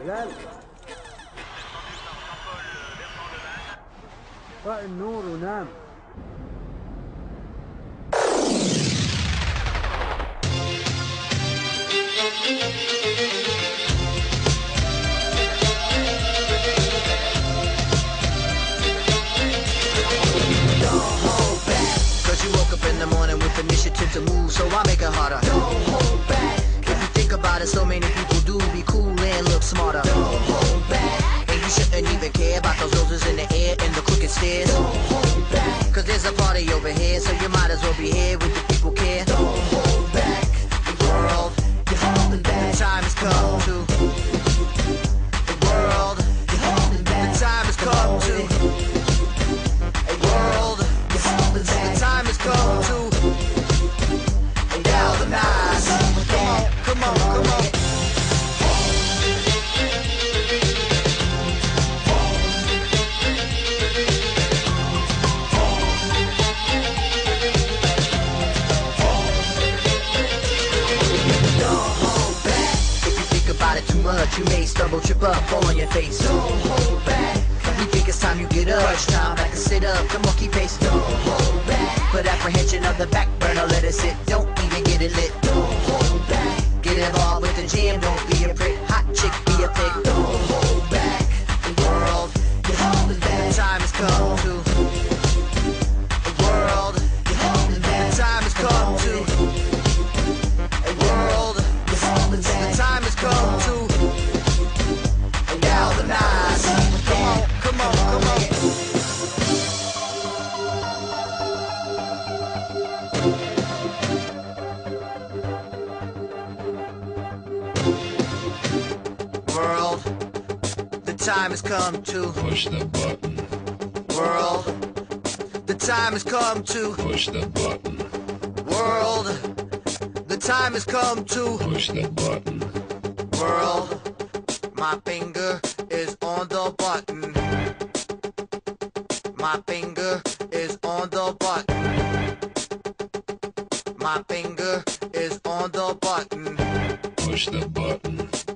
طفئ النور ونام. Initiative to move, so I make it harder. Don't hold back. If you think about it, so many people do. Be cool and look smarter. Don't hold back. And you shouldn't even care about those roses in the air and the crooked stairs. Don't hold back. Cause there's a party over here, so you might as well be here with the people care. Don't hold back. The world, you're holding back. The time has come to. The world, you're holding back. The time has come to. A world, you're holding back. The time has come to. You may stumble, trip up, fall on your face. Don't hold back. You think it's time you get up. Crunch time, back and sit up. Come on, keep pace. Don't hold back. Put apprehension on the back burner, let it sit. Don't even get it lit. Don't hold back. Get involved with the jam, don't be a prick. Hot chick, be a pig. Don't hold back. The world, you're holding back. The time has come to. The world, you're holding back. The time has come to. A world, you're holding back. The time has come to. World, the time has come to push the button. World, the time has come to push the button. World, the time has come to push the button. World, my finger is on the button. My finger is on the button. My finger is on the button. Push the button.